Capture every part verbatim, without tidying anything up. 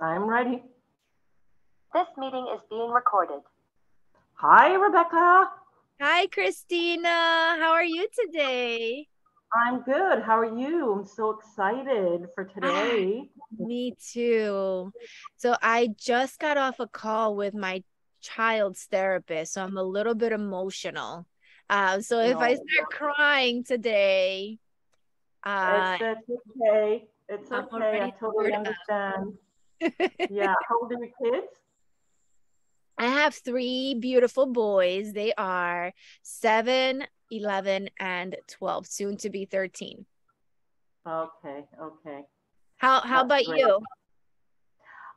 I'm ready. This meeting is being recorded. Hi, Rebecca. Hi, Christina. How are you today? I'm good. How are you? I'm so excited for today. Me too. So I just got off a call with my child's therapist, so I'm a little bit emotional. Uh, so if no. I start crying today, uh, it's, it's okay. It's I'm okay. I totally understand. Yeah. How old are your kids? I have three beautiful boys. They are seven, eleven, and twelve, soon to be thirteen. Okay. Okay. How, how That's about great. you?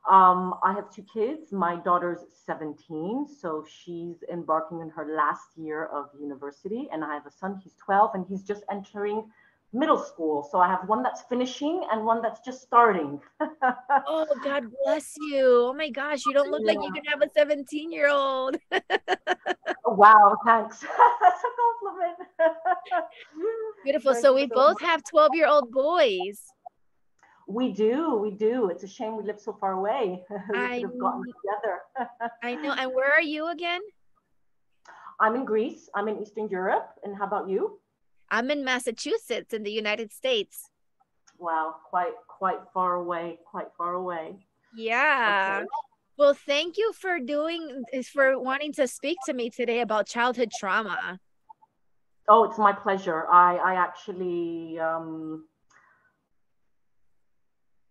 Um, I have two kids. My daughter's seventeen, so she's embarking on her last year of university. And I have a son, he's twelve, and he's just entering middle school. So I have one that's finishing and one that's just starting. Oh, God bless you. Oh my gosh, you don't look yeah. like you can have a seventeen-year-old. Wow, thanks. That's a compliment. Beautiful. Thank so we so both much. have twelve-year-old boys. We do. We do. It's a shame we live so far away. We I could have gotten together. I know. And where are you again? I'm in Greece. I'm in Eastern Europe. And how about you? I'm in Massachusetts in the United States. Wow. Quite, quite far away. Quite far away. Yeah. Okay. Well, thank you for doing this, for wanting to speak to me today about childhood trauma. Oh, it's my pleasure. I, I actually... Um,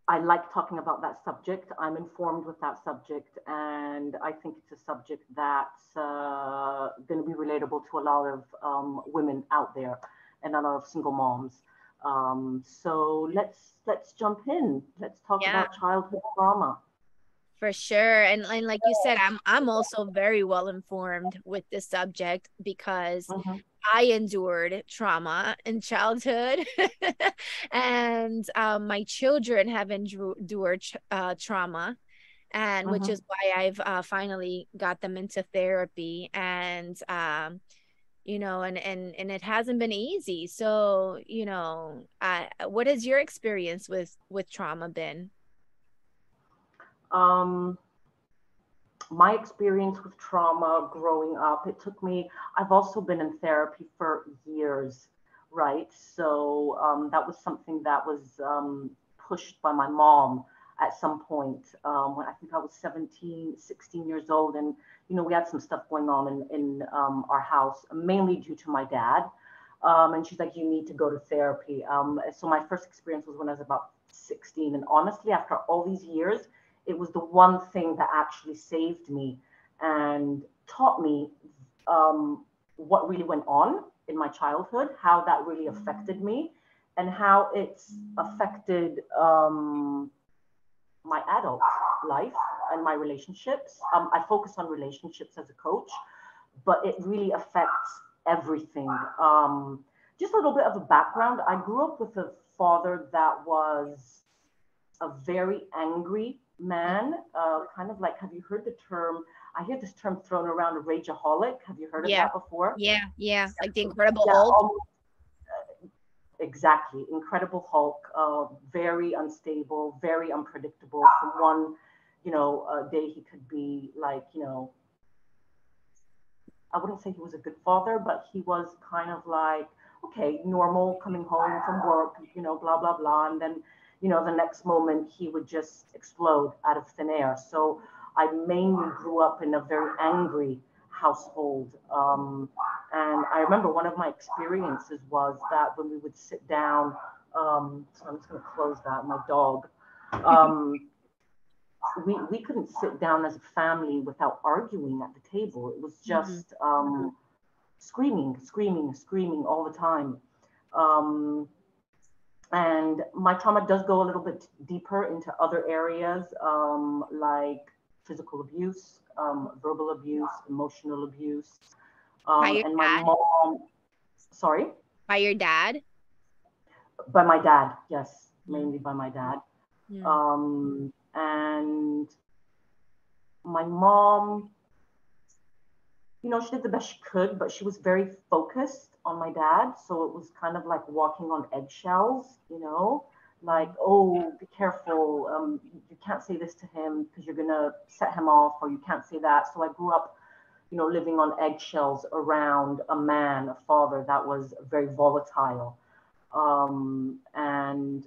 I like talking about that subject. I'm informed with that subject, and I think it's a subject that's uh, going to be relatable to a lot of um, women out there, and a lot of single moms. Um, so let's let's jump in. Let's talk yeah. about childhood trauma. For sure, and and like you said, I'm I'm also very well informed with this subject because. Mm-hmm. I endured trauma in childhood and um, my children have endured uh, trauma, and uh-huh. which is why I've uh, finally got them into therapy, and, um, you know, and, and, and it hasn't been easy. So, you know, uh, what has your experience with, with trauma been? Um, My experience with trauma growing up, it took me, I've also been in therapy for years, right? So um, that was something that was um, pushed by my mom at some point um, when I think I was seventeen, sixteen years old. And, you know, we had some stuff going on in, in um, our house, mainly due to my dad. Um, and she's like, you need to go to therapy. Um, so my first experience was when I was about sixteen. And honestly, after all these years, it was the one thing that actually saved me and taught me um, what really went on in my childhood, how that really affected me, and how it's affected um, my adult life and my relationships. Um, I focus on relationships as a coach, but it really affects everything. Um, just a little bit of a background. I grew up with a father that was a very angry man, uh, kind of like, have you heard the term? I hear this term thrown around, a rageaholic. Have you heard of yeah. that before? Yeah, yeah, like the Incredible yeah, Hulk. Almost, uh, exactly, Incredible Hulk. Uh, very unstable, very unpredictable. From one, you know, uh, day he could be like, you know, I wouldn't say he was a good father, but he was kind of like, okay, normal, coming home from work, you know, blah blah blah, and then. You know, the next moment he would just explode out of thin air. So I mainly grew up in a very angry household. Um, and I remember one of my experiences was that when we would sit down, um, so I'm just gonna close that, my dog, um, we, we couldn't sit down as a family without arguing at the table. It was just mm-hmm. um, screaming, screaming, screaming all the time. Um, And my trauma does go a little bit deeper into other areas, um, like physical abuse, um, verbal abuse, emotional abuse. Um, by your and my dad? mom, sorry? By your dad? By my dad, yes, mainly by my dad. Yeah. Um, and my mom, you know, she did the best she could, but she was very focused on my dad. So it was kind of like walking on eggshells, you know, like, oh, be careful, um, you can't say this to him because you're going to set him off, or you can't say that. So I grew up, you know, living on eggshells around a man, a father that was very volatile, um, and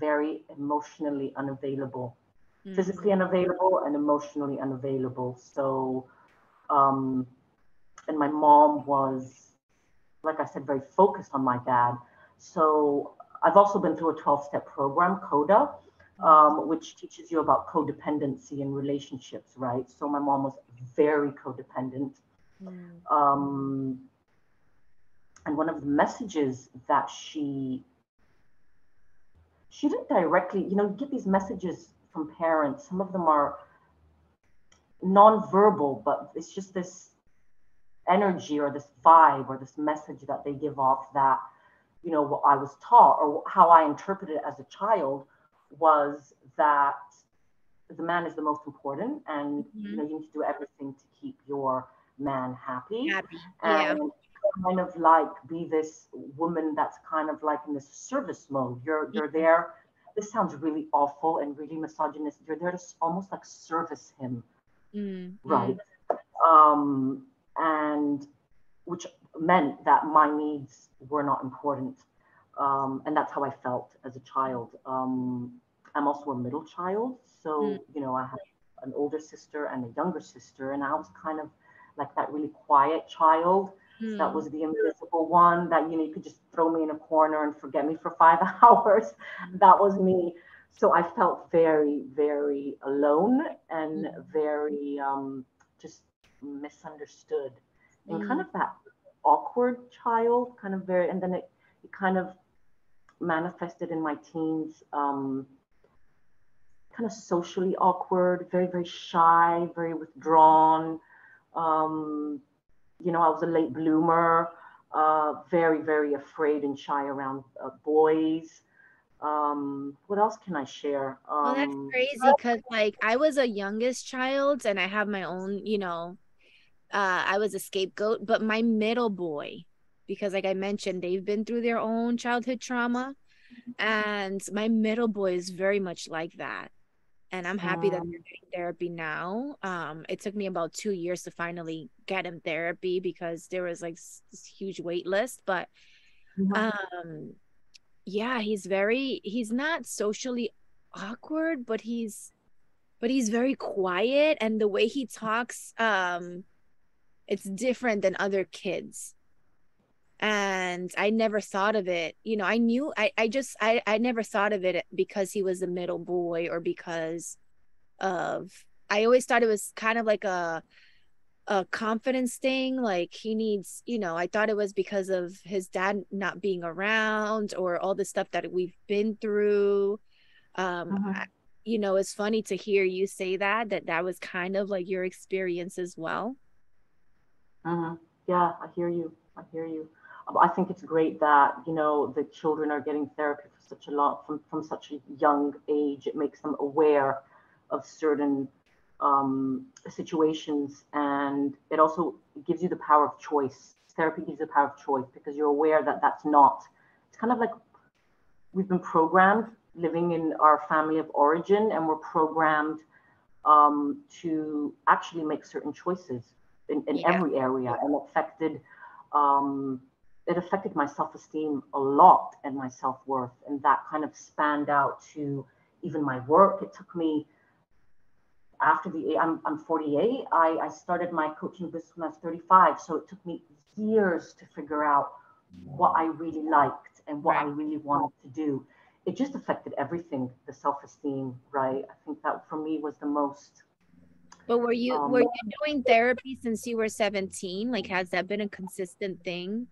very emotionally unavailable, mm-hmm. physically unavailable and emotionally unavailable. So, um, and my mom was, like I said, very focused on my dad. So I've also been through a twelve-step program, CODA, um, which teaches you about codependency in relationships, right? So my mom was very codependent. Yeah. Um, and one of the messages that she, she didn't directly, you know, you get these messages from parents. Some of them are non-verbal, but it's just this energy or this vibe or this message that they give off that, you know, what I was taught or how I interpreted it as a child was that the man is the most important, and mm-hmm. you know, you need to do everything to keep your man happy, happy. and yeah. kind of like be this woman that's kind of like in this service mode. You're you're mm-hmm. there. This sounds really awful and really misogynistic. You're there to almost like service him, mm-hmm. right? Um, and which meant that my needs were not important. Um, and that's how I felt as a child. Um, I'm also a middle child. So, mm. you know, I had an older sister and a younger sister, and I was kind of like that really quiet child. Mm. That was the invisible one that, you know, you could just throw me in a corner and forget me for five hours. Mm. That was me. So I felt very, very alone and mm. very um, just misunderstood mm. and kind of that awkward child, kind of very, and then it, it kind of manifested in my teens, um, kind of socially awkward, very, very shy, very withdrawn. Um, you know, I was a late bloomer, uh, very, very afraid and shy around uh, boys. Um, what else can I share? Um, well, that's crazy because, like, I was a youngest child and I have my own, you know, Uh, I was a scapegoat, but my middle boy, because like I mentioned, they've been through their own childhood trauma, and my middle boy is very much like that. And I'm happy um, that they're getting therapy now. Um, it took me about two years to finally get him therapy because there was like this huge wait list, but um, yeah, he's very, he's not socially awkward, but he's, but he's very quiet, and the way he talks, um, it's different than other kids. And I never thought of it. You know, I knew, I, I just, I, I never thought of it because he was the middle boy or because of, I always thought it was kind of like a, a confidence thing. Like he needs, you know, I thought it was because of his dad not being around or all the stuff that we've been through. Um, uh-huh. I, you know, it's funny to hear you say that, that that was kind of like your experience as well. Uh-huh. Yeah, I hear you. I hear you. I think it's great that, you know, the children are getting therapy for such a lot from, from such a young age. It makes them aware of certain um, situations, and it also gives you the power of choice. Therapy gives you the power of choice because you're aware that that's not. It's kind of like we've been programmed living in our family of origin, and we're programmed um, to actually make certain choices. In, in yeah. every area, and affected um, it affected my self-esteem a lot and my self-worth, and that kind of spanned out to even my work. It took me after the I'm I'm forty-eight. I, I started my coaching business when I was thirty-five, so it took me years to figure out what I really liked and what right. I really wanted to do. It just affected everything, the self-esteem, right? I think that for me was the most. But were you um, were you doing therapy since you were seventeen? Like, has that been a consistent thing?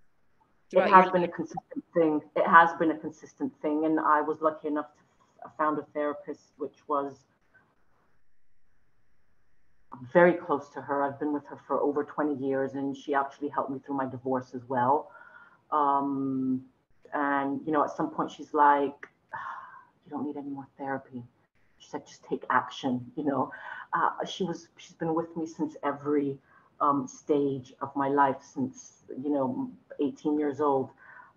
It has been life? a consistent thing. It has been a consistent thing. And I was lucky enough to found a therapist, which was very close to her. I've been with her for over twenty years, and she actually helped me through my divorce as well. Um, and, you know, at some point she's like, you don't need any more therapy. She said, just take action, you know. Uh, she was, she's been with me since every um, stage of my life, since, you know, eighteen years old.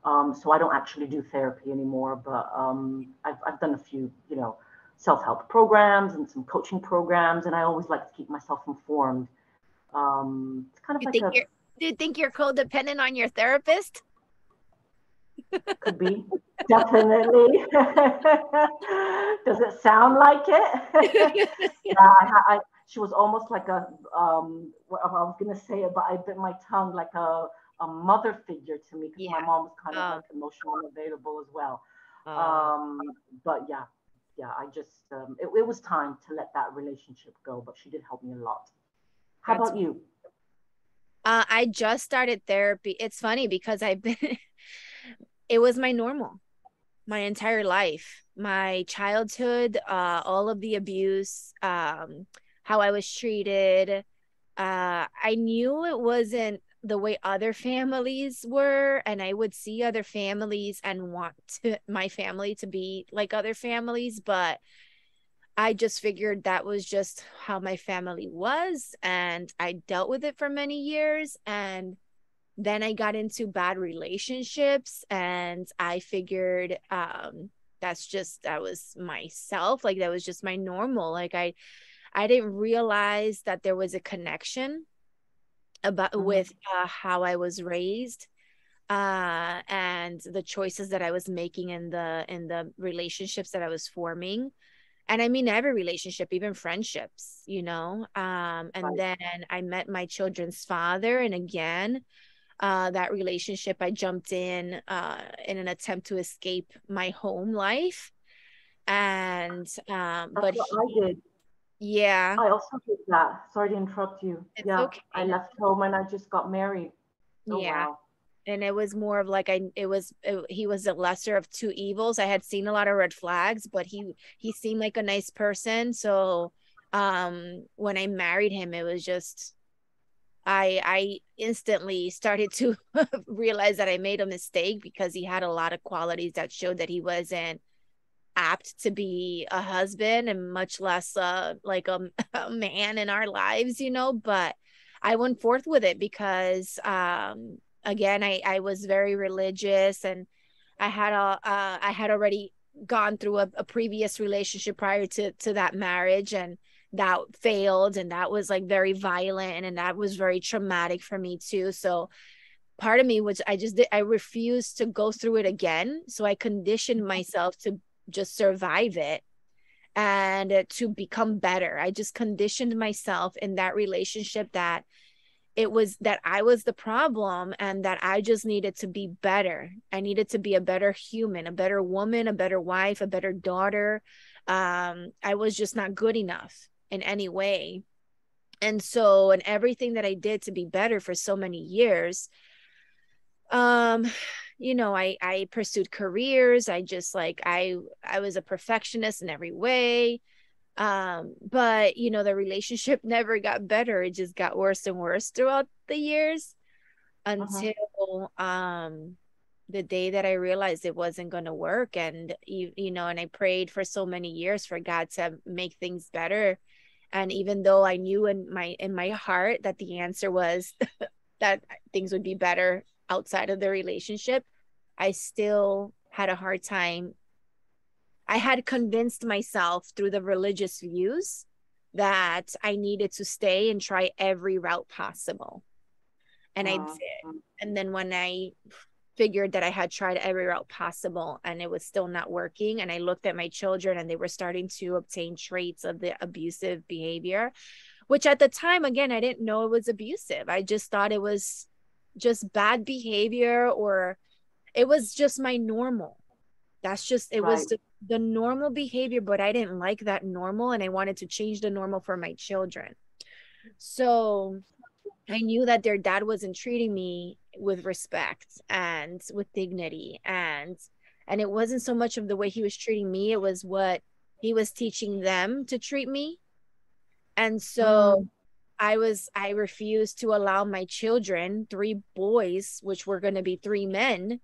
Um, so I don't actually do therapy anymore, but um, I've, I've done a few, you know, self-help programs and some coaching programs, and I always like to keep myself informed. Um, it's kind of you like think a, do you think you're codependent on your therapist? Could be. Definitely. Does it sound like it? Yeah, I, I, she was almost like a, um, what I was going to say, but I bit my tongue, like a, a mother figure to me, because yeah. my mom was kind of um, like emotionally available as well. Um, um, but yeah, yeah, I just, um, it, it was time to let that relationship go, but she did help me a lot. How about you? Uh, I just started therapy. It's funny because I've been... It was my normal, my entire life, my childhood, uh, all of the abuse, um, how I was treated. Uh, I knew it wasn't the way other families were, and I would see other families and want to, my family to be like other families, but I just figured that was just how my family was, and I dealt with it for many years, and then I got into bad relationships, and I figured um, that's just, that was myself. Like, that was just my normal. Like, I, I didn't realize that there was a connection about mm-hmm. with uh, how I was raised uh, and the choices that I was making in the, in the relationships that I was forming. And I mean, every relationship, even friendships, you know, um, and right. then I met my children's father. And again, Uh, that relationship, I jumped in uh, in an attempt to escape my home life, and um, but he, I did. Yeah, I also did that. Sorry to interrupt you. It's yeah, okay. I left home and I just got married. Oh, yeah, wow. And it was more of like I. It was it, he was the lesser of two evils. I had seen a lot of red flags, but he he seemed like a nice person. So um, when I married him, it was just. I I instantly started to realize that I made a mistake, because he had a lot of qualities that showed that he wasn't apt to be a husband, and much less uh, like a, a man in our lives, you know. But I went forth with it because, um, again, I, I was very religious, and I had a, uh, I had already gone through a, a previous relationship prior to, to that marriage, and that failed, and that was like very violent, and that was very traumatic for me too. So part of me was, I just did, I refused to go through it again. So I conditioned myself to just survive it and to become better. I just conditioned myself in that relationship that it was that I was the problem, and that I just needed to be better. I needed to be a better human, a better woman, a better wife, a better daughter. Um, I was just not good enough in any way. And so, and everything that I did to be better for so many years, um, you know, I, I pursued careers. I just like, I, I was a perfectionist in every way. Um, but you know, the relationship never got better. It just got worse and worse throughout the years until, uh-huh. um, the day that I realized it wasn't going to work. And, you, you know, and I prayed for so many years for God to make things better. And even though I knew in my, in my heart that the answer was that things would be better outside of the relationship, I still had a hard time. I had convinced myself through the religious views that I needed to stay and try every route possible. And uh-huh. I did. And then when I figured that I had tried every route possible and it was still not working, and I looked at my children and they were starting to obtain traits of the abusive behavior, which at the time, again, I didn't know it was abusive. I just thought it was just bad behavior, or it was just my normal. That's just, it right. was the, the normal behavior, but I didn't like that normal, and I wanted to change the normal for my children. So I knew that their dad wasn't treating me with respect and with dignity. And, and it wasn't so much of the way he was treating me. It was what he was teaching them to treat me. And so mm. I was, I refused to allow my children, three boys, which were going to be three men,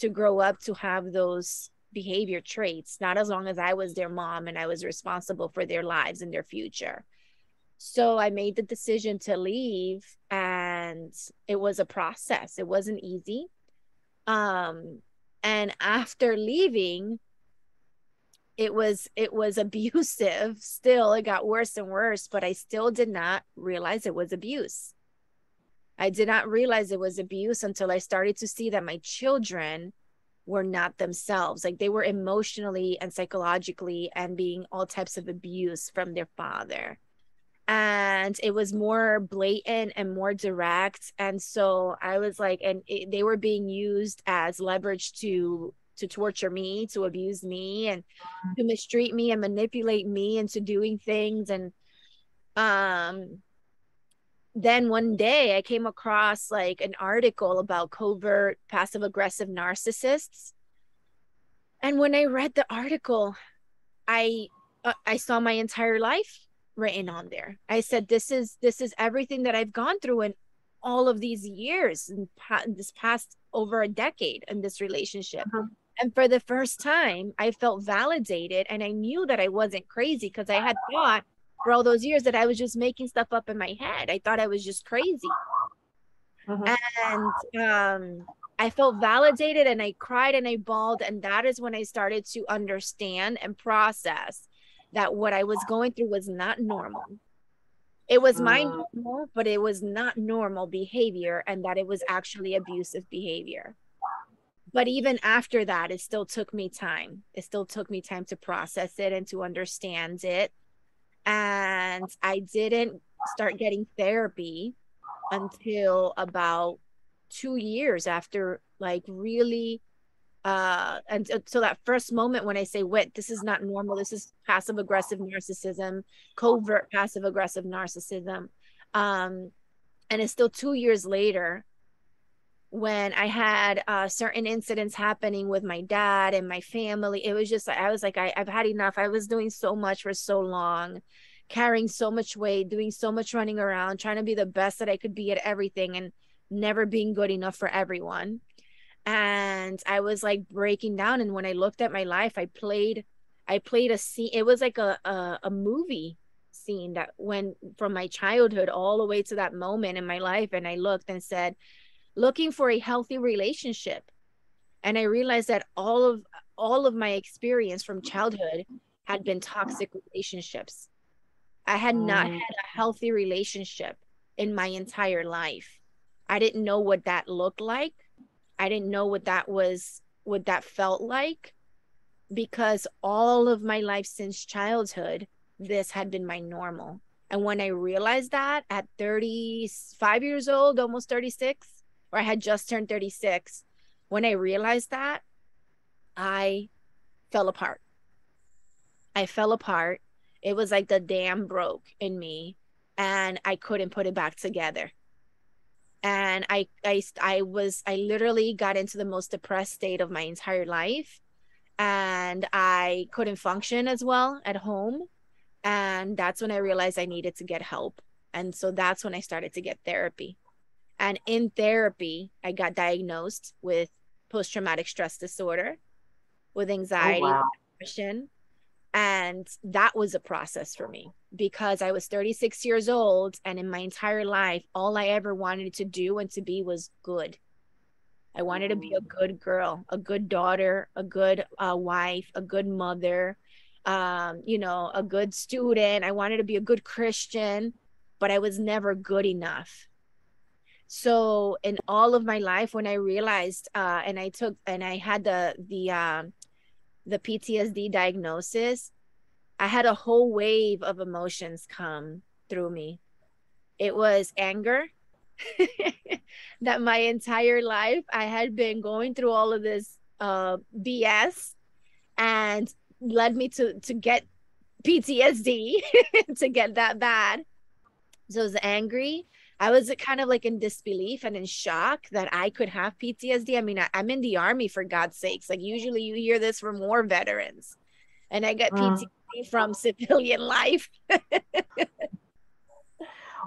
to grow up to have those behavior traits, not as long as I was their mom and I was responsible for their lives and their future. So I made the decision to leave, and it was a process. It wasn't easy. Um, and after leaving, it was, it was abusive still. It got worse and worse, but I still did not realize it was abuse. I did not realize it was abuse until I started to see that my children were not themselves. Like, they were emotionally and psychologically and being all types of abuse from their father. And it was more blatant and more direct. And so I was like, and it, they were being used as leverage to, to torture me, to abuse me, and to mistreat me and manipulate me into doing things. And um, then one day I came across like an article about covert passive aggressive narcissists. And when I read the article, I, uh, I saw my entire life written on there. I said, this is, this is everything that I've gone through in all of these years, and pa- this past over a decade in this relationship. Uh-huh. And for the first time, I felt validated, and I knew that I wasn't crazy, because I had thought for all those years that I was just making stuff up in my head. I thought I was just crazy. Uh-huh. And um, I felt validated, and I cried and I bawled. And that is when I started to understand and process that what I was going through was not normal. It was my normal, but it was not normal behavior, and that it was actually abusive behavior. But even after that, it still took me time. It still took me time to process it and to understand it. And I didn't start getting therapy until about two years after, like, really, uh, and so that first moment when I say, wait, this is not normal. This is passive aggressive narcissism, covert passive aggressive narcissism. Um, and it's still two years later when I had uh, certain incidents happening with my dad and my family. It was just, I was like, I, I've had enough. I was doing so much for so long, carrying so much weight, doing so much running around, trying to be the best that I could be at everything and never being good enough for everyone. And I was like breaking down. And when I looked at my life, I played, I played a scene. It was like a, a, a movie scene that went from my childhood all the way to that moment in my life. And I looked and said, looking for a healthy relationship. And I realized that all of, all of my experience from childhood had been toxic relationships. I had not had a healthy relationship in my entire life. I didn't know what that looked like. I didn't know what that was, what that felt like, because all of my life since childhood, this had been my normal. And when I realized that at thirty-five years old, almost thirty-six, or I had just turned thirty-six, when I realized that, I fell apart. I fell apart. It was like the dam broke in me, and I couldn't put it back together. And I, I, I was, I literally got into the most depressed state of my entire life, and I couldn't function as well at home. And that's when I realized I needed to get help. And so that's when I started to get therapy. And in therapy, I got diagnosed with post-traumatic stress disorder, with anxiety, oh, wow. depression. And that was a process for me, because I was thirty-six years old, and in my entire life, all I ever wanted to do and to be was good. I wanted to be a good girl, a good daughter, a good uh, wife, a good mother, um, you know, a good student. I wanted to be a good Christian, but I was never good enough. So in all of my life, when I realized uh, and I took and I had the the um, the P T S D diagnosis, I had a whole wave of emotions come through me. It was anger that my entire life I had been going through all of this uh, B S, and led me to, to get P T S D to get that bad. So I was angry. I was kind of like in disbelief and in shock that I could have P T S D. I mean, I, I'm in the army, for God's sakes. Like, usually you hear this from war veterans, and I got P T S D mm. from civilian life.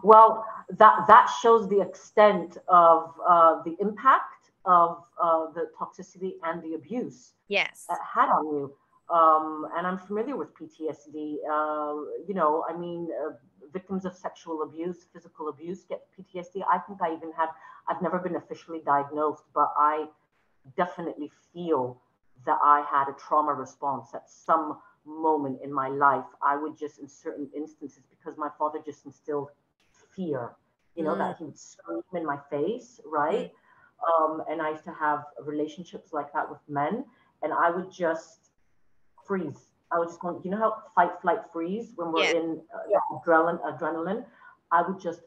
Well, that, that shows the extent of uh, the impact of uh, the toxicity and the abuse yes. that had on you. Um, and I'm familiar with P T S D, uh, you know, I mean, uh, victims of sexual abuse, physical abuse get P T S D. I think I even had, I've never been officially diagnosed, but I definitely feel that I had a trauma response at some moment in my life. I would just, in certain instances, because my father just instilled fear, you know, mm. that he would scream in my face, right? Um, and I used to have relationships like that with men, and I would just freeze. I would just go, you know how fight, flight, freeze, when we're yeah. in uh, yeah. adrenaline, adrenaline, I would just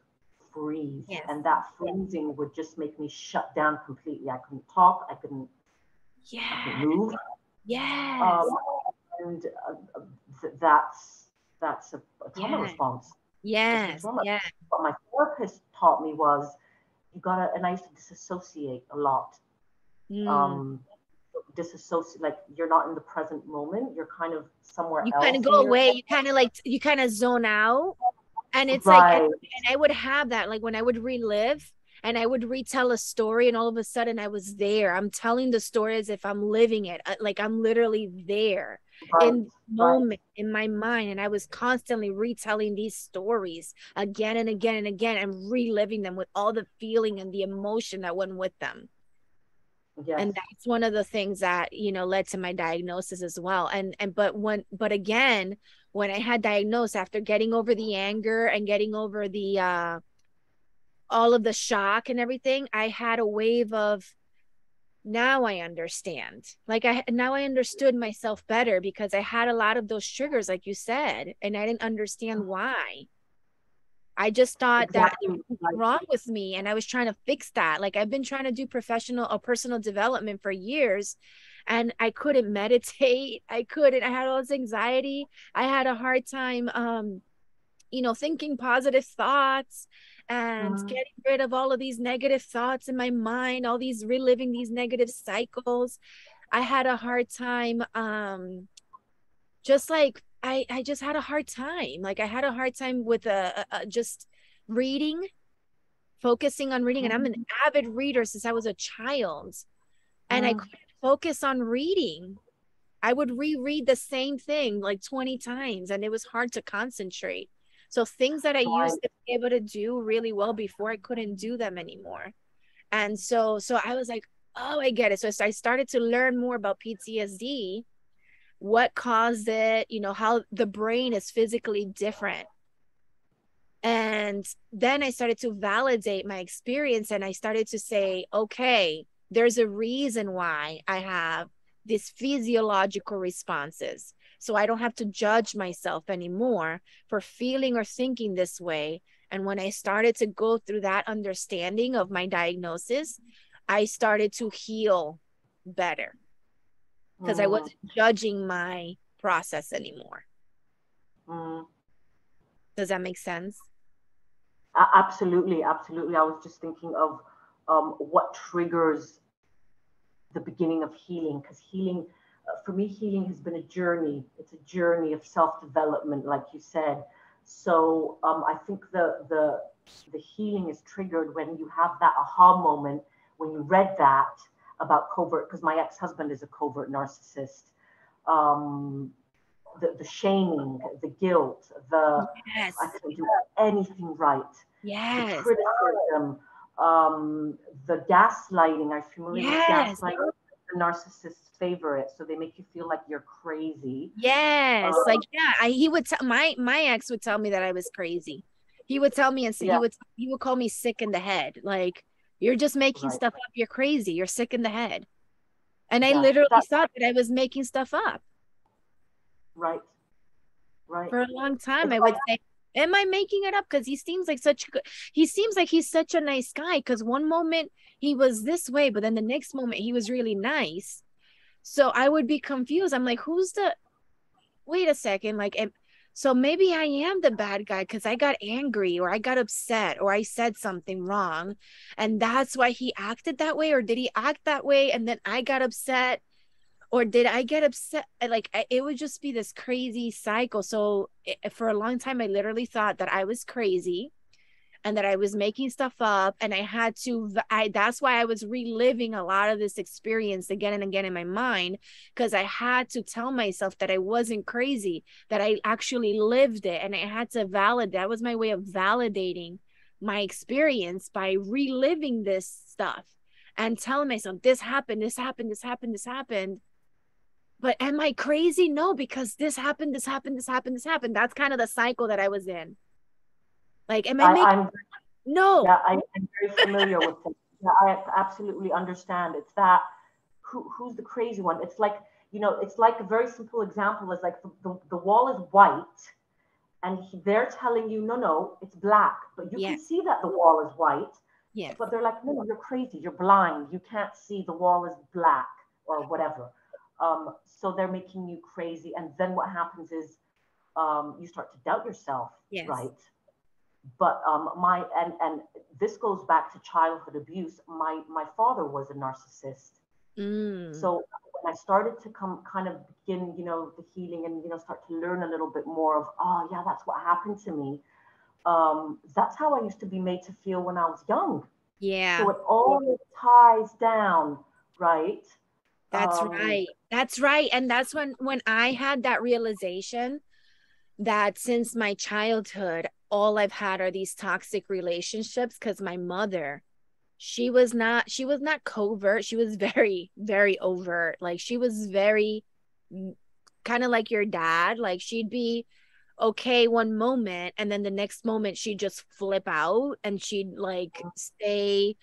freeze. Yes. And that freezing yes. would just make me shut down completely. I couldn't talk. I couldn't, yes. I couldn't move. Yes. Um, and uh, th- that's, that's a, a trauma yeah. response. Yes. Trauma. Yeah. What my therapist taught me was, you gotta, and I used to disassociate a lot. Mm. Um, disassociate, like you're not in the present moment, you're kind of somewhere you else. You kind of go away, you kind of like, you kind of zone out. And it's right. like, and, and I would have that, like when I would relive and I would retell a story, and all of a sudden I was there. I'm telling the story as if I'm living it. Like I'm literally there right. in the right. moment in my mind. And I was constantly retelling these stories again and again and again, and reliving them with all the feeling and the emotion that went with them. Yes. And that's one of the things that, you know, led to my diagnosis as well. And, and, but when, but again, when I had diagnosed, after getting over the anger and getting over the, uh, all of the shock and everything, I had a wave of, now I understand, like I, now I understood myself better, because I had a lot of those triggers, like you said, and I didn't understand why. I just thought exactly. that there was wrong with me, and I was trying to fix that. Like I've been trying to do professional or personal development for years, and I couldn't meditate. I couldn't, I had all this anxiety. I had a hard time, um, you know, thinking positive thoughts and uh-huh. getting rid of all of these negative thoughts in my mind, all these reliving these negative cycles. I had a hard time, um, just like, I, I just had a hard time. Like I had a hard time with a, a, a just reading, focusing on reading. And I'm an avid reader since I was a child, and mm. I couldn't focus on reading. I would reread the same thing like twenty times, and it was hard to concentrate. So things that I used to be able to do really well before, I couldn't do them anymore. And so, so I was like, oh, I get it. So I started to learn more about P T S D. What caused it, you know, how the brain is physically different. And then I started to validate my experience, and I started to say, okay, there's a reason why I have these physiological responses. So I don't have to judge myself anymore for feeling or thinking this way. And when I started to go through that understanding of my diagnosis, I started to heal better, because I wasn't judging my process anymore. Mm. Does that make sense? Uh, absolutely, absolutely. I was just thinking of um, what triggers the beginning of healing, because healing, uh, for me, healing has been a journey. It's a journey of self-development, like you said. So um, I think the, the, the healing is triggered when you have that aha moment, when you read that, about covert, because my ex-husband is a covert narcissist. Um, the, the shaming, the guilt, the yes. I couldn't do anything right. Yes. The criticism, um, the gaslighting. I familiar yes. with gaslighting, the narcissist's favorite. So they make you feel like you're crazy. Yes, um, like yeah. I, he would t- my my ex would tell me that I was crazy. He would tell me, and so yeah. he would he would call me sick in the head, like. You're just making right. stuff up. You're crazy. You're sick in the head. And yeah, I literally that, thought that I was making stuff up. Right. Right. For a long time, it's I would like, say, am I making it up? Because he seems like such good, he seems like he's such a nice guy. Because one moment he was this way, but then the next moment he was really nice. So I would be confused. I'm like, who's the, wait a second. Like, am, so maybe I am the bad guy because I got angry or I got upset or I said something wrong. And that's why he acted that way. Or did he act that way? And then I got upset, or did I get upset? Like I, it would just be this crazy cycle. So it, for a long time, I literally thought that I was crazy and that I was making stuff up. And I had to, I, that's why I was reliving a lot of this experience again and again in my mind, because I had to tell myself that I wasn't crazy, that I actually lived it. And I had to validate, that was my way of validating my experience by reliving this stuff. and telling myself, this happened, this happened, this happened, this happened. But am I crazy? No, because this happened, this happened, this happened, this happened. That's kind of the cycle that I was in. Like, am yeah, I making? I'm, no. Yeah, I, I'm very familiar with it. Yeah, I absolutely understand. It's that, who, who's the crazy one? It's like, you know, it's like a very simple example is like the, the, the wall is white and they're telling you, no, no, it's black. But you yeah. can see that the wall is white. Yeah. But they're like, no, no, you're crazy. You're blind. You can't see the wall is black or whatever. Um, so they're making you crazy. And then what happens is um, you start to doubt yourself, yes. right? But um, my, and, and this goes back to childhood abuse. My, my father was a narcissist. Mm. So when I started to come kind of begin, you know, the healing and, you know, start to learn a little bit more of, oh yeah, that's what happened to me. Um, that's how I used to be made to feel when I was young. Yeah. So it all ties down, right? That's um, right. That's right. And that's when, when I had that realization that since my childhood, all I've had are these toxic relationships, because my mother, she was not, she was not covert. She was very, very overt. Like, she was very kind of like your dad. Like, she'd be okay one moment, and then the next moment she'd just flip out, and she'd like say,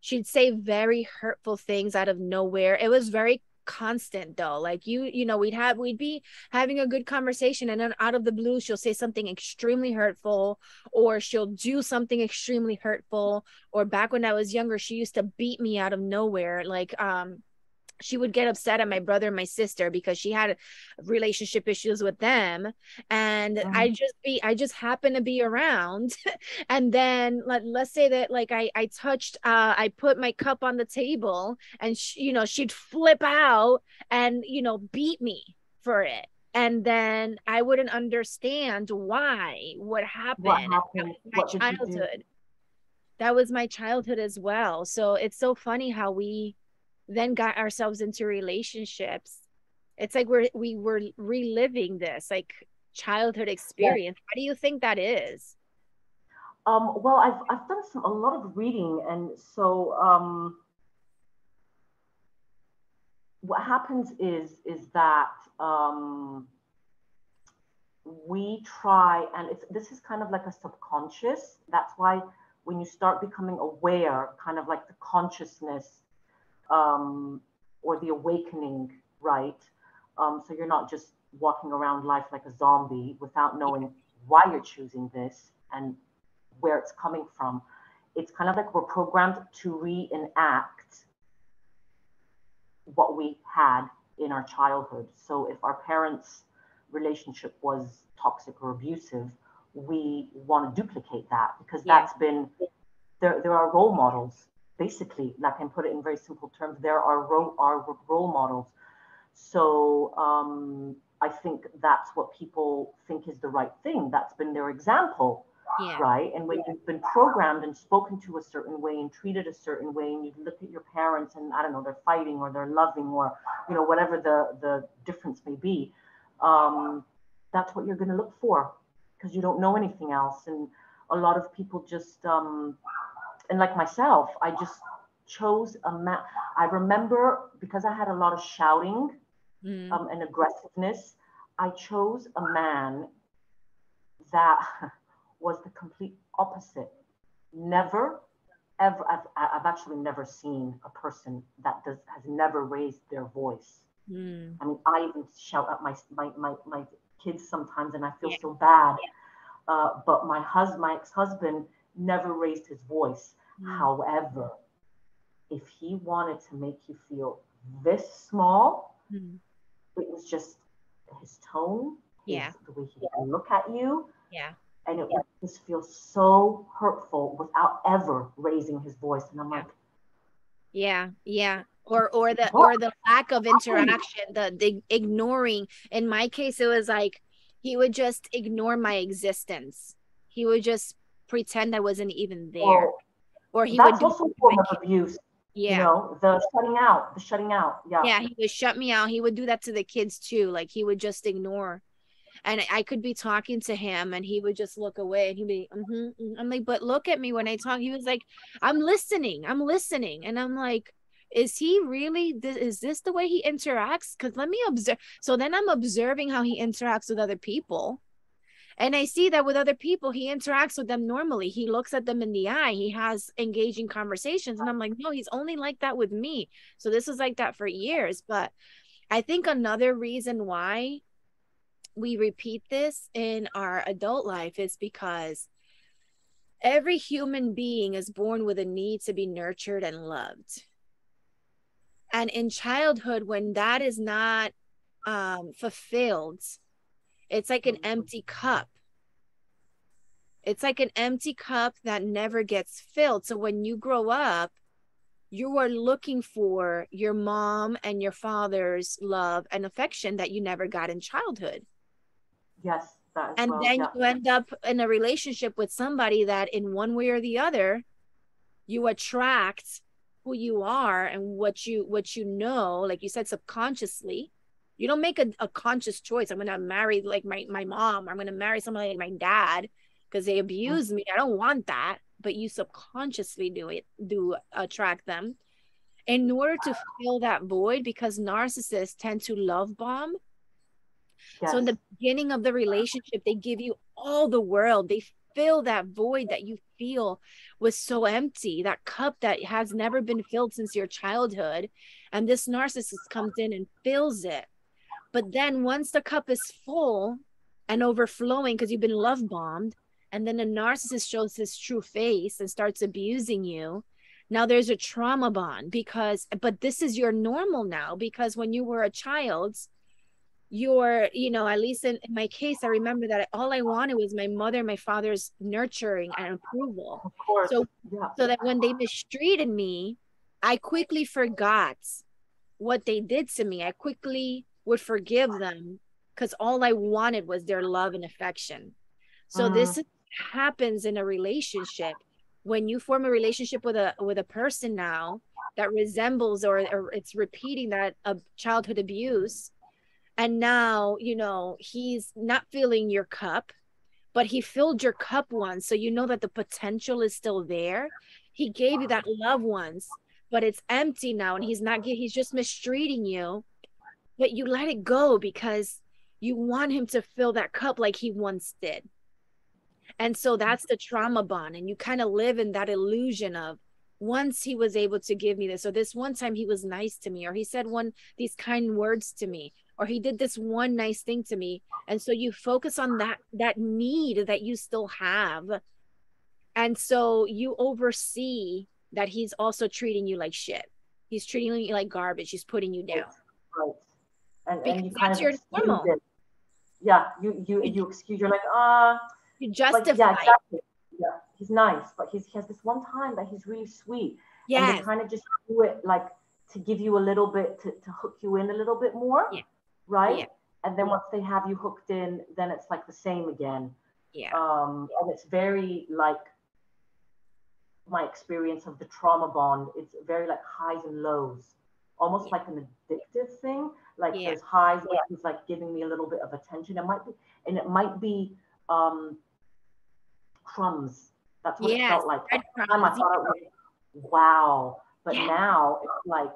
she'd say very hurtful things out of nowhere. It was very constant though. Like, you, you know, we'd have, we'd be having a good conversation, and then out of the blue, she'll say something extremely hurtful, or she'll do something extremely hurtful. Or back when I was younger, she used to beat me out of nowhere. Like, um, she would get upset at my brother and my sister because she had relationship issues with them. And um, I just be, I just happened to be around. And then let, let's say that like I, I touched, uh, I put my cup on the table, and she, you know, she'd flip out and, you know, beat me for it. And then I wouldn't understand why, what happened, what happened? my what childhood. That was my childhood as well. So it's so funny how we then got ourselves into relationships. It's like we're, we were reliving this like childhood experience. Yeah. How do you think that is? Um, well, I've, I've done some, a lot of reading. And so um, what happens is, is that um, we try, and it's, this is kind of like a subconscious. That's why when you start becoming aware, kind of like the consciousness, Um, or the awakening, right? Um, so you're not just walking around life like a zombie without knowing why you're choosing this and where it's coming from. It's kind of like we're programmed to reenact what we had in our childhood. So if our parents' relationship was toxic or abusive, we want to duplicate that because yeah. that's been, there, there are role models. Basically, like I can put it in very simple terms, there are role, are role models. So um, I think that's what people think is the right thing. That's been their example, yeah. right? And when yeah. you've been programmed and spoken to a certain way and treated a certain way, and you look at your parents and I don't know, they're fighting or they're loving or you know whatever the, the difference may be, um, that's what you're going to look for because you don't know anything else. And a lot of people just... Um, And like myself, I just chose a map. I remember because I had a lot of shouting mm. um, and aggressiveness, I chose a man that was the complete opposite. Never, ever, I've, I've actually never seen a person that does, has never raised their voice. Mm. I mean, I even shout at my, my, my, my kids sometimes and I feel yeah. so bad. Yeah. Uh, but my husband, my ex-husband never raised his voice. However, if he wanted to make you feel this small, mm-hmm. it was just his tone, yeah. his, the way he would look at you, yeah, and it yeah. would just feel so hurtful without ever raising his voice. And I'm like, yeah, yeah, or or the what? or the lack of interaction, the, the ignoring. In my case, it was like he would just ignore my existence. He would just pretend I wasn't even there. Oh. Or he That's would do also a form of abuse. Yeah. You know, the shutting out, the shutting out. Yeah. Yeah, he would shut me out. He would do that to the kids too. Like he would just ignore. And I could be talking to him and he would just look away and he'd be, mm-hmm, mm-hmm. I'm like, but look at me when I talk. He was like, I'm listening. I'm listening. And I'm like, is he really, th- is this the way he interacts? Because let me observe. So then I'm observing how he interacts with other people. And I see that with other people, he interacts with them normally. He looks at them in the eye. He has engaging conversations. And I'm like, no, he's only like that with me. So this was like that for years. But I think another reason why we repeat this in our adult life is because every human being is born with a need to be nurtured and loved. And in childhood, when that is not um, fulfilled, it's like an empty cup. It's like an empty cup that never gets filled. So when you grow up, you are looking for your mom and your father's love and affection that you never got in childhood. Yes. That and well, then yeah. you end up in a relationship with somebody that in one way or the other, you attract who you are and what you, what you know, like you said, subconsciously. You don't make a, a conscious choice. I'm going to marry like my, my mom. I'm going to marry somebody like my dad because they abused me. I don't want that. But you subconsciously do it, do attract them in order to fill that void, because narcissists tend to love bomb. Yes. So in the beginning of the relationship, they give you all the world. They fill that void that you feel was so empty, that cup that has never been filled since your childhood. And this narcissist comes in and fills it. But then once the cup is full and overflowing because you've been love bombed, and then the narcissist shows his true face and starts abusing you. Now there's a trauma bond because, but this is your normal now, because when you were a child, your, you know, at least in, in my case, I remember that all I wanted was my mother, my father's nurturing and approval. Of course. So, yeah. so that when they mistreated me, I quickly forgot what they did to me. I quickly would forgive them because all I wanted was their love and affection. So uh-huh. this happens in a relationship. When you form a relationship with a with a person now that resembles or, or it's repeating that of childhood abuse, and now, you know, he's not filling your cup, but he filled your cup once, so you know that the potential is still there. He gave you that love once, but it's empty now, and he's not he's just mistreating you, but you let it go because you want him to fill that cup like he once did. And so that's the trauma bond. And you kind of live in that illusion of once he was able to give me this, or this one time he was nice to me, or he said one, these kind words to me, or he did this one nice thing to me. And so you focus on that, that need that you still have. And so you oversee that he's also treating you like shit. He's treating you like garbage. He's putting you down. Right. And, because and you that's kind of your normal. It. Yeah. You, you, you excuse, you're like, ah. Uh... You justify. Like, yeah, exactly. Yeah, he's nice, but he's, he has this one time that he's really sweet. Yeah, and they kind of just do it like to give you a little bit to, to hook you in a little bit more, yeah. right? Yeah. And then yeah. once they have you hooked in, then it's like the same again. Yeah, um, and it's very like my experience of the trauma bond. It's very like highs and lows, almost yeah. like an addictive thing. Like yeah. there's highs, yeah. like he's like giving me a little bit of attention. It might be, and it might be. Um, crumbs. That's what yes, it felt like. At the time I thought it was wow, but yeah. now it's like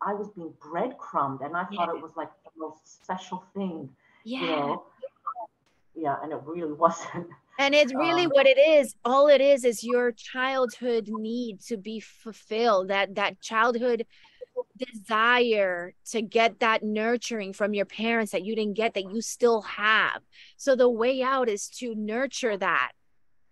I was being breadcrumbed, and I thought yeah. it was like the most special thing. Yeah, you know? Yeah, and it really wasn't. And it's really um, what it is. All it is is your childhood need to be fulfilled. That that childhood desire to get that nurturing from your parents that you didn't get, that you still have. So the way out is to nurture that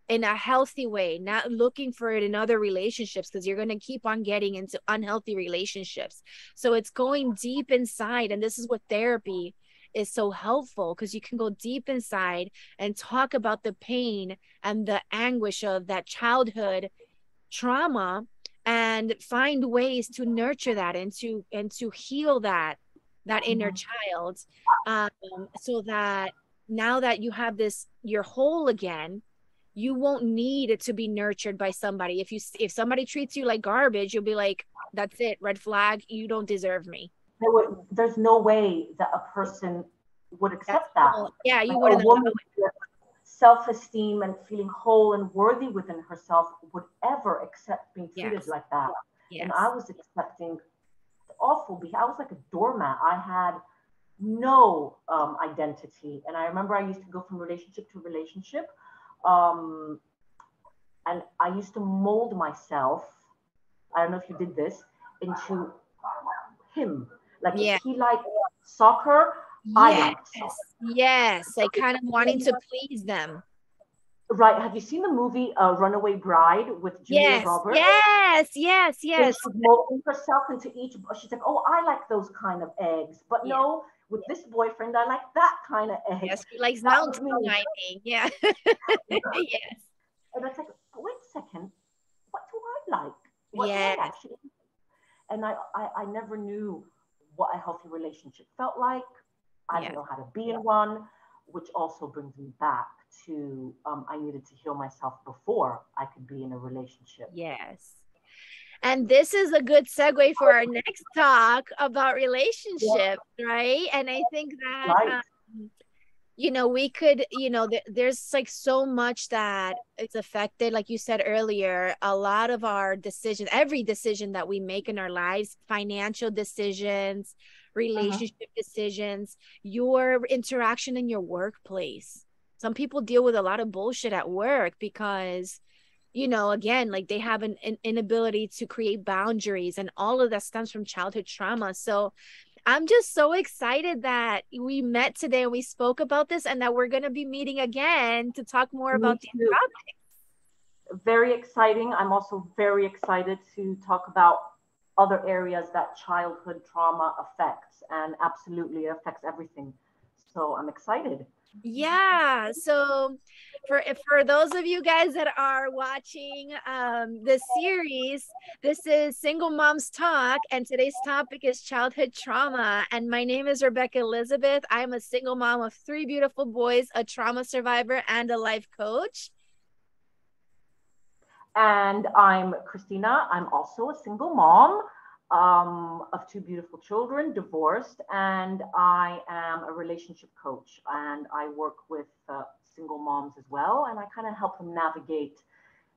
in a healthy way, not looking for it in other relationships, because you're going to keep on getting into unhealthy relationships. So it's going deep inside. And this is what therapy is so helpful, because you can go deep inside and talk about the pain and the anguish of that childhood trauma, and find ways to nurture that and to and to heal that that inner child, um, so that now that you have this, you're whole again, you won't need it to be nurtured by somebody. If you if somebody treats you like garbage, you'll be like, that's it, red flag, you don't deserve me. There were, there's no way that a person would accept That's that. Cool. Yeah, you like wouldn't. A woman with self-esteem and feeling whole and worthy within herself would ever accept being treated yes. like that. Yes. And I was accepting awful behavior. I was like a doormat. I had no um, identity. And I remember I used to go from relationship to relationship. Um, and I used to mold myself. I don't know if you did this, into him. Like yeah. if he liked soccer, yes. I liked soccer. Yes, like kind of wanting to please them. Right. Have you seen the movie uh, Runaway Bride with Julia yes, Roberts? Yes, yes, yes. She's molding herself into each. She's like, oh, I like those kind of eggs. But yeah. no, with yeah. this boyfriend, I like that kind of egg. Yes, she likes mountain climbing. Yeah. yes. And I was like, wait a second. What do I like? What yeah. do I actually like? And I, I, I never knew what a healthy relationship felt like. I yeah. didn't know how to be in one, which also brings me back to um I needed to heal myself before I could be in a relationship. Yes. And this is a good segue for our next talk about relationship, yeah. right? And I think that right. um, you know, we could, you know, th- there's like so much that it's affected, like you said earlier, a lot of our decisions, every decision that we make in our lives, financial decisions, relationship uh-huh. decisions, your interaction in your workplace. Some people deal with a lot of bullshit at work because, you know, again, like they have an, an inability to create boundaries, and all of that stems from childhood trauma. So I'm just so excited that we met today and we spoke about this, and that we're going to be meeting again to talk more Me about these too. topics. Very exciting. I'm also very excited to talk about other areas that childhood trauma affects, and absolutely affects everything. So I'm excited. Yeah. So for for those of you guys that are watching um, this series, this is Single Moms Talk, and today's topic is childhood trauma. And my name is Rebecca Elizabeth. I'm a single mom of three beautiful boys, a trauma survivor, and a life coach. And I'm Christina. I'm also a single mom um of two beautiful children, divorced, and I am a relationship coach, and I work with uh, single moms as well, and I kind of help them navigate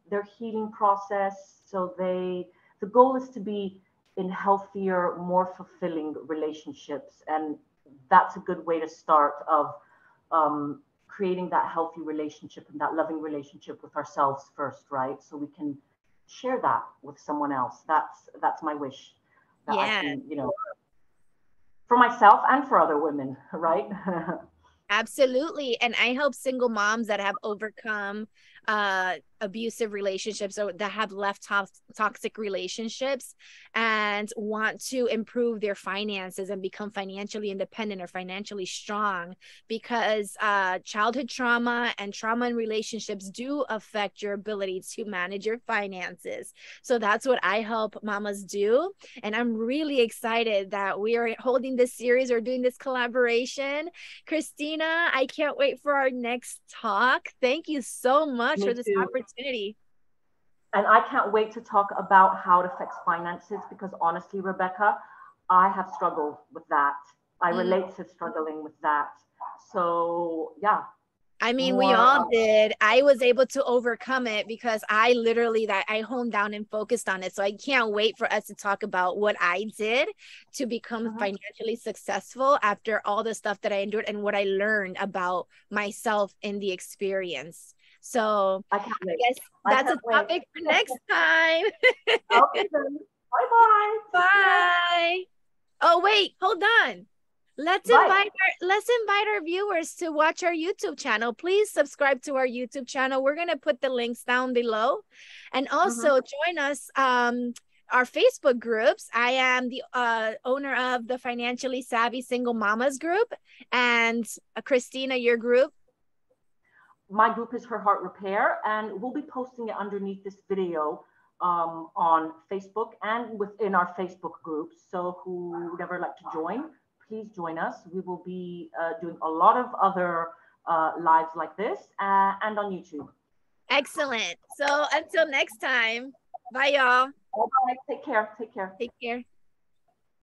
their healing process, so they the goal is to be in healthier, more fulfilling relationships. And that's a good way to start of um creating that healthy relationship and that loving relationship with ourselves first, right? So we can share that with someone else. That's that's my wish, that yeah. I can, you know, for myself and for other women, right? Absolutely. And I help single moms that have overcome uh abusive relationships, or that have left to- toxic relationships and want to improve their finances and become financially independent or financially strong, because uh childhood trauma and trauma in relationships do affect your ability to manage your finances. So that's what I help mamas do. And I'm really excited that we are holding this series, or doing this collaboration. Christina, I can't wait for our next talk. Thank you so much Me for this too. opportunity. And I can't wait to talk about how it affects finances, because honestly, Rebecca, I have struggled with that. I mm. relate to struggling with that. So yeah. I mean, More. we all did. I was able to overcome it because I literally that I honed down and focused on it. So I can't wait for us to talk about what I did to become uh-huh. financially successful after all the stuff that I endured and what I learned about myself in the experience. So I, can't wait. I guess that's I can't a topic wait. for next time. Okay, bye-bye. Bye. Oh, wait, hold on. Let's invite our, let's invite our viewers to watch our YouTube channel. Please subscribe to our YouTube channel. We're going to put the links down below. And also mm-hmm. join us, um, our Facebook groups. I am the uh, owner of the Financially Savvy Single Mamas group. And uh, Christina, your group. My group is Her Heart Repair, and we'll be posting it underneath this video um, on Facebook and within our Facebook group. So who would ever like to join, please join us. We will be uh, doing a lot of other uh, lives like this uh, and on YouTube. Excellent. So until next time, bye y'all. Bye. Take care. Take care. Take care.